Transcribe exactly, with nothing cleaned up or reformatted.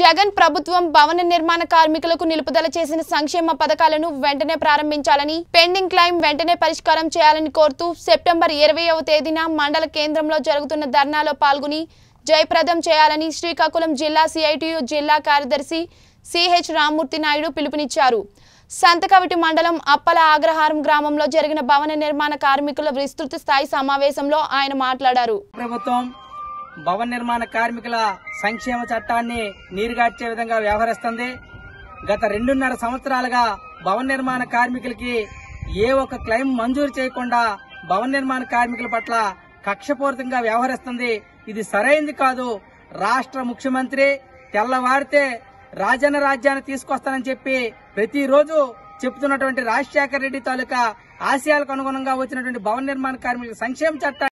జగన్ ప్రభుత్వం భవన నిర్మాణ కార్మికులకు నిలుపుదల చేసిన సంక్షేమ పథకాలను వెంటనే ప్రారంభించాలని పెండింగ్ క్లెయిమ్ వెంటనే పరిష్కారం చేయాలని కోరుతూ సెప్టెంబర్ ఇరవైవ తేదీన మండల కేంద్రంలో జరుగుతున్న ధర్నాలో పాల్గొని జయప్రదం చేయాలని శ్రీకాకుళం జిల్లా సిఐటియు జిల్లా కార్యదర్శి సిహెచ్ రామమూర్తి నాయుడు పిలుపునిచ్చారు. సంతకవిటి మండలం అప్పల ఆగ్రహారం గ్రామంలో జరిగిన భవన నిర్మాణ కార్మికుల విస్తృత స్థాయి సమావేశంలో ఆయన మాట్లాడారు. ప్రభుత్వం భవన నిర్మాణ కార్మికుల సంక్షేమ చట్టాన్ని నీరుగార్చే విధంగా వ్యవహరిస్తుంది. గత రెండున్నర సంవత్సరాలుగా భవన నిర్మాణ కార్మికులకి ఏ ఒక్క క్లెయిమ్ మంజూరు చేయకుండా భవన నిర్మాణ కార్మికుల పట్ల కక్షపూరితంగా వ్యవహరిస్తుంది. ఇది సరైంది కాదు. రాష్ట్ర ముఖ్యమంత్రి తెల్లవారితే రాజన్న రాజ్యాన్ని తీసుకొస్తానని చెప్పి ప్రతిరోజు చెబుతున్నటువంటి రాజశేఖర రెడ్డి తాలూకా ఆశయాలకు అనుగుణంగా వచ్చినటువంటి భవన నిర్మాణ కార్మికుల సంక్షేమ చట్టాన్ని